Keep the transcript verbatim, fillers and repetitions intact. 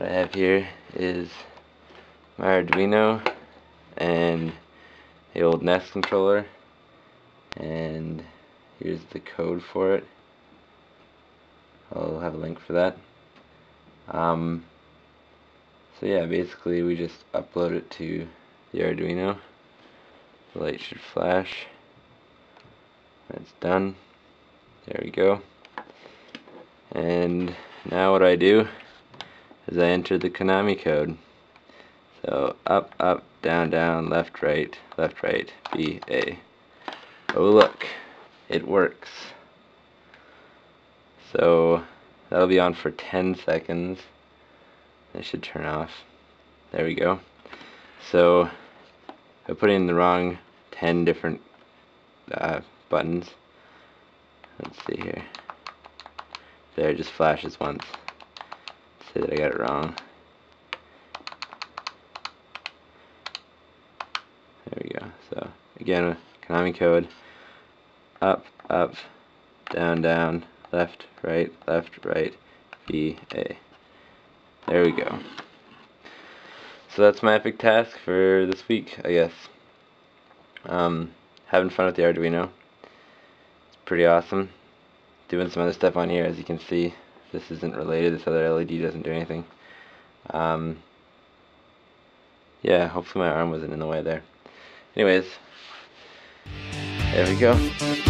What I have here is my Arduino and the old N E S controller, and here's the code for it. I'll have a link for that. Um, so yeah, basically we just upload it to the Arduino. The light should flash. That's done. There we go. And now what I do is I enter the Konami code. So up, up, down, down, left, right, left, right, B, A. Oh look, it works. So that'll be on for ten seconds. It should turn off. There we go. So I put in the wrong ten different uh, buttons. Let's see here. There, it just flashes once. Let's say that I got it wrong. There we go. So again, Konami code. Up, up, down, down, left, right, left, right, B, A. There we go. So that's my epic task for this week, I guess. Um, having fun with the Arduino. It's pretty awesome. Doing some other stuff on here, as you can see. This isn't related, this other L E D doesn't do anything. Um, yeah, hopefully my arm wasn't in the way there. Anyways, there we go.